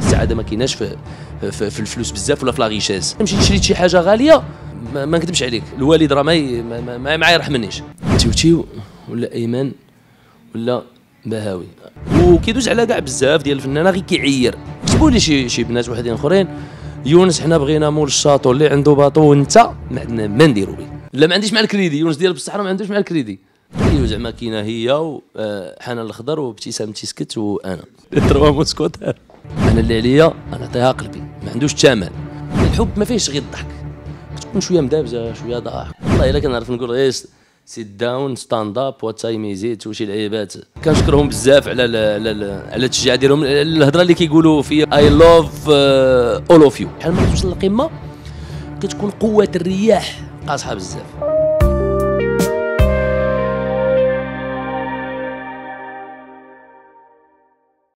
السعاده ما كايناش في الفلوس بزاف ولا في لا ريشيز. مشيت شريت شي حاجه غاليه ما نكذبش عليك، الوالد راه ما يرحمنيش. تيوتيو ولا ايمن ولا بهاوي وكيدوز على كاع بزاف ديال الفنانه غير كيعير. كتبوا لي شي بنات وحدين اخرين، يونس حنا بغينا مول الشاطو اللي عنده باطو وانت ما عندنا ما نديرو به. لا ما عنديش مع الكريدي، يونس ديال بصح ما عندوش مع الكريدي. ايوا زعما كاينه هي وحنان الخضر وابتسام تيسكت وانا تروا موسكوت. انا اللي عليا نعطيها قلبي، ما عندوش الثمن. الحب ما فيهش غير الضحك، كتكون شويه مدابزه شويه ضاحك. والله الا كنعرف نقول غير سيت داون ستاند اب وتايم يزيد وشي لعيبات. كنشكرهم بزاف على التشجيع ديالهم، الهضره اللي كيقولوا في اي لوف اول اوف يو. بحال ما كتوصل للقمه كتكون قوه الرياح قاصحه بزاف.